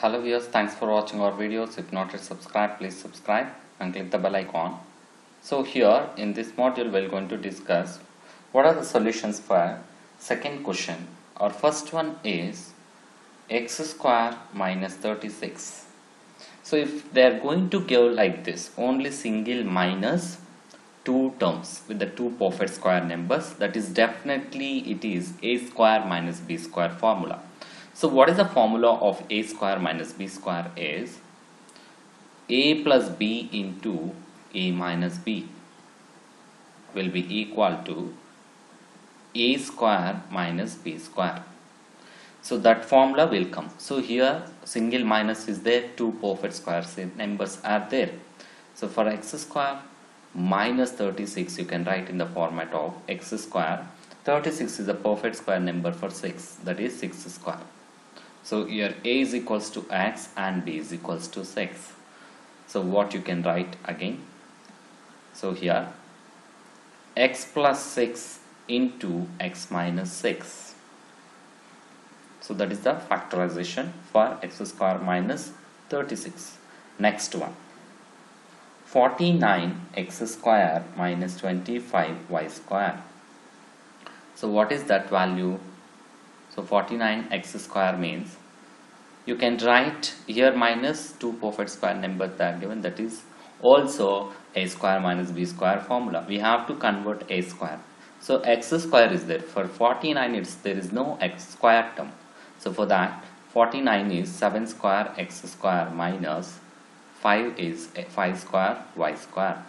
Hello viewers, thanks for watching our videos. If not yet subscribed, please subscribe and click the bell icon. So here in this module we are going to discuss what are the solutions for second question. Our first one is x square minus 36. So if they are going to give like this only single minus two terms with the two perfect square numbers, that is definitely it is a square minus b square formula. So what is the formula of a square minus b square is a plus b into a minus b will be equal to a square minus b square. So that formula will come. So here single minus is there, two perfect square numbers are there. So for x square minus 36 you can write in the format of x square. 36 is a perfect square number for 6, that is 6 square. So here a is equals to x and b is equals to 6. So what you can write again. So here x plus 6 into x minus 6. So that is the factorization for x square minus 36. Next one. 49 x square minus 25 y square. So what is that value? So 49 x square means you can write here minus two perfect square numbers that are given, that is also a square minus b square formula. We have to convert a square. So x square is there. For 49 there is no x square term. So for that 49 is 7 square x square minus 5 is 5 square y square.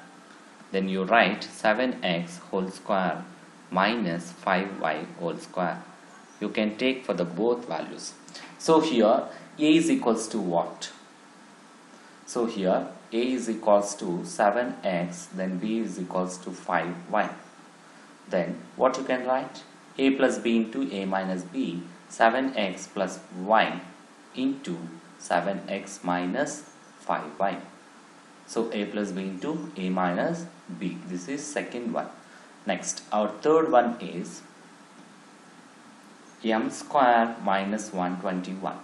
Then you write 7x whole square minus 5y whole square. You can take for the both values. So here a is equals to what? So here a is equals to 7x, then b is equals to 5y. Then what you can write? A plus b into a minus b, 7x plus y into 7x minus 5y. So a plus b into a minus b, this is second one. Next, our third one is m square minus 121.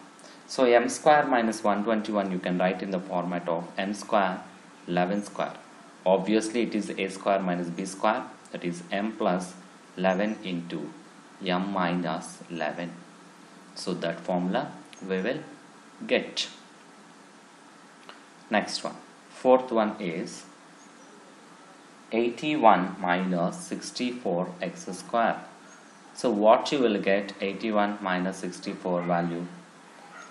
So m square minus 121 you can write in the format of m square 11 square. Obviously it is a square minus b square, that is m plus 11 into m minus 11. So that formula we will get. Next one, fourth one is 81 minus 64 x square. So what you will get 81 minus 64 value.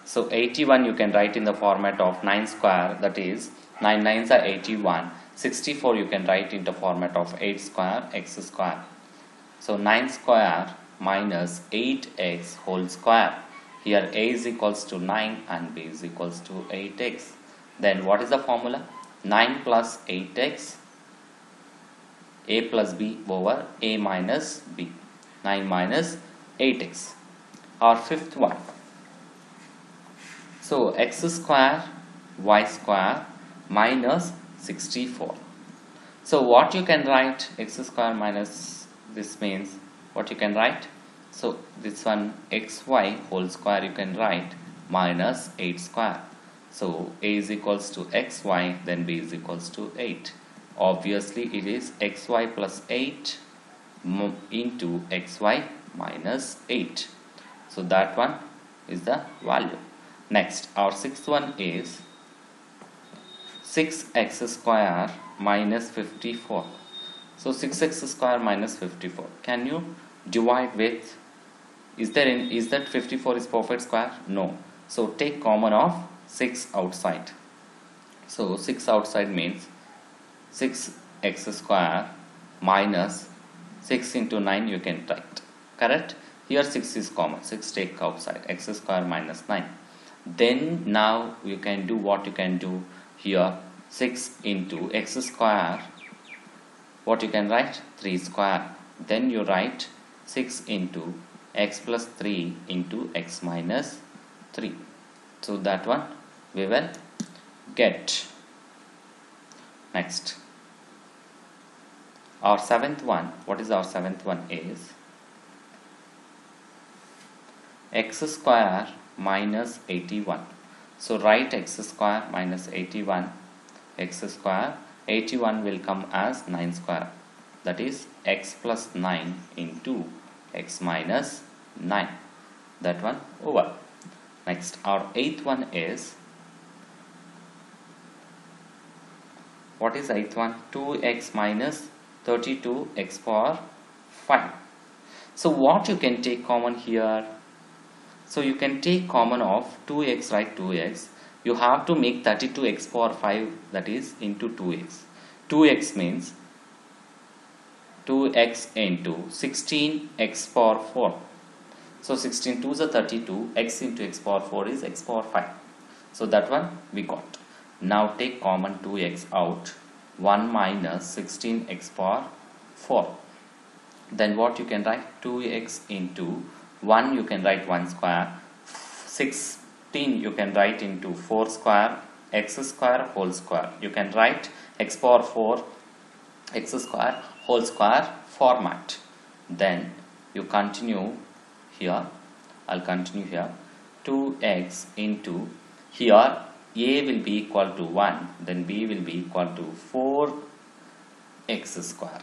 So 81 you can write in the format of 9 square, that is 9 9s are 81. 64 you can write in the format of 8 square x square. So 9 square minus 8x whole square. Here a is equals to 9 and b is equals to 8x. Then what is the formula? 9 plus 8x a plus b over a minus b, 9 minus 8x. Our fifth one. So x square y square minus 64. So what you can write x square minus, this means what you can write. So this one xy whole square you can write minus 8 square. So a is equals to xy, then b is equals to 8. Obviously it is xy plus 8 into xy minus 8. So that one is the value. Next, our sixth one is 6x square minus 54. So 6x square minus 54, can you divide with, is that 54 is perfect square? No. So take common of 6 outside. So 6 outside means 6x square minus 6 into 9 you can write, correct? Here 6 is common, 6 take outside, x square minus 9. Then now you can do what you can do here, 6 into x square, what you can write? 3 square. Then you write 6 into x plus 3 into x minus 3. So that one we will get. Next, our seventh one. What is our seventh one is x square minus 81. So write x square minus 81. X square, 81 will come as 9 square. That is x plus 9 into x minus 9. That one over. Next, our eighth one is, what is eighth one? 2x minus 32x power 5. So what you can take common here? So you can take common of 2x, right? 2x. You have to make 32x power 5, that is into 2x. 2x means 2x into 16x power 4. So 16 2's are 32. X into x power 4 is x power 5. So that one we got. Now take common 2x out. 1 minus 16x power 4. Then what you can write? 2x into 1 you can write 1 square, 16 you can write into 4 square, x square whole square. You can write x power 4 x square whole square format. Then you continue here, I'll continue here, 2x into here a will be equal to 1, then b will be equal to 4x square.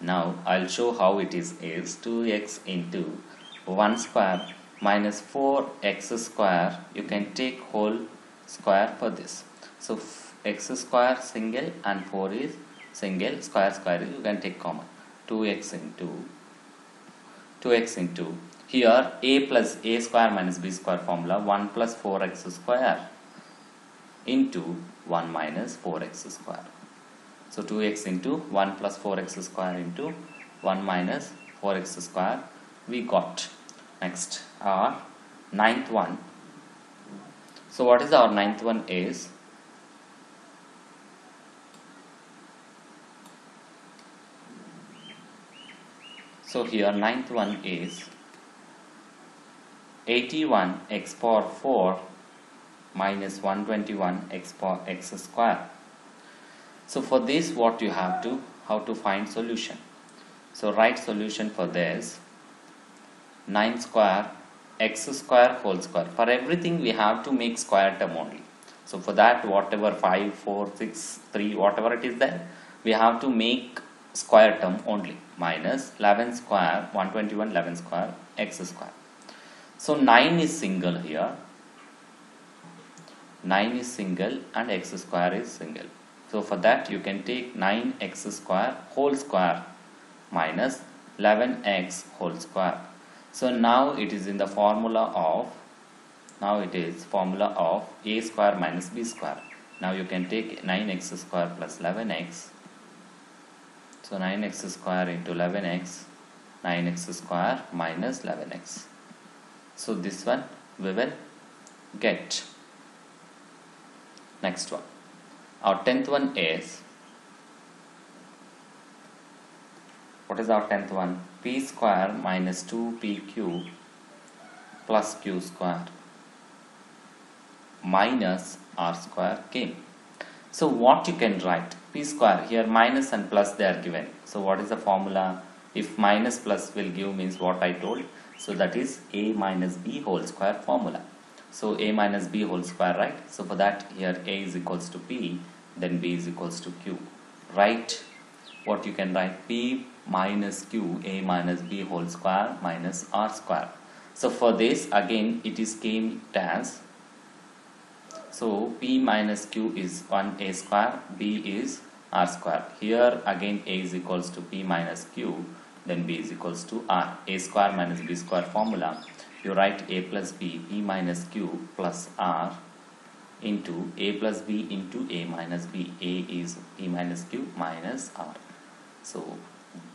Now I'll show how it is 2x into 1 square minus 4x square. You can take whole square for this. So x square single and 4 is single, square square you can take common. 2x into here a plus a square minus b square formula, 1 plus 4x square into 1 minus 4x square. So 2x into 1 plus 4x square into 1 minus 4x square we got. Next, our ninth one. So what is our ninth one is? So here ninth one is 81x power 4 minus 121x power x square. So for this what you have to, how to find solution. So write solution for this. 9 square x square whole square. For everything we have to make square term only. So for that whatever 5, 4, 6, 3 whatever it is there, we have to make square term only. Minus 11 square, 121 11 square x square. So 9 is single here. 9 is single and x square is single. So for that you can take 9x square whole square minus 11x whole square. So now it is in the formula of, now it is formula of a square minus b square. Now you can take 9x square plus 11x. So 9x square into 11x, 9x square minus 11x. So this one we will get. Next one. Our 10th one is, what is our 10th one? P square minus 2PQ plus Q square minus R square came. So what you can write? P square, here minus and plus they are given. So what is the formula? If minus plus will give means what I told. So that is A minus B whole square formula. So a minus b whole square, right? So for that here a is equals to p, then b is equals to q. Write what you can write, p minus q, a minus b whole square minus r square. So for this again it is came as, so p minus q is 1a square, b is r square. Here again a is equals to p minus q, then b is equals to r. A square minus b square formula. You write a plus b, b minus q plus r into a plus b into a minus b. A is b minus q minus r. So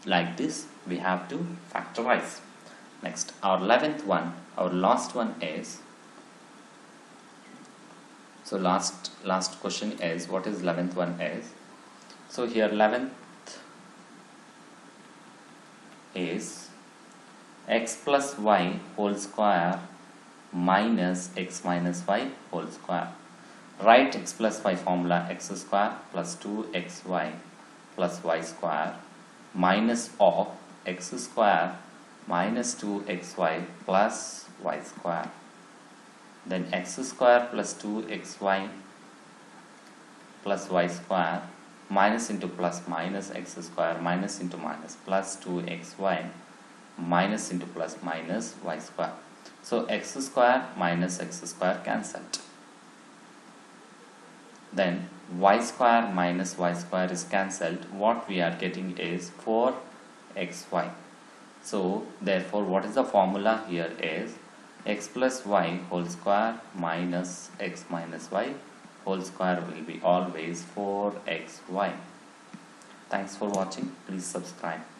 like this we have to factorize. Next, our 11th one, our last one is, so last question is, what is 11th one is? So here 11th is x plus y whole square minus x minus y whole square. Write x plus y formula, x square plus 2xy plus y square minus of x square minus 2xy plus y square. Then x square plus 2xy plus y square minus into plus minus x square minus into minus plus 2xy minus into plus minus y square. So x square minus x square cancelled. Then y square minus y square is cancelled. What we are getting is 4xy. So therefore what is the formula here is x plus y whole square minus x minus y whole square will be always 4xy. Thanks for watching. Please subscribe.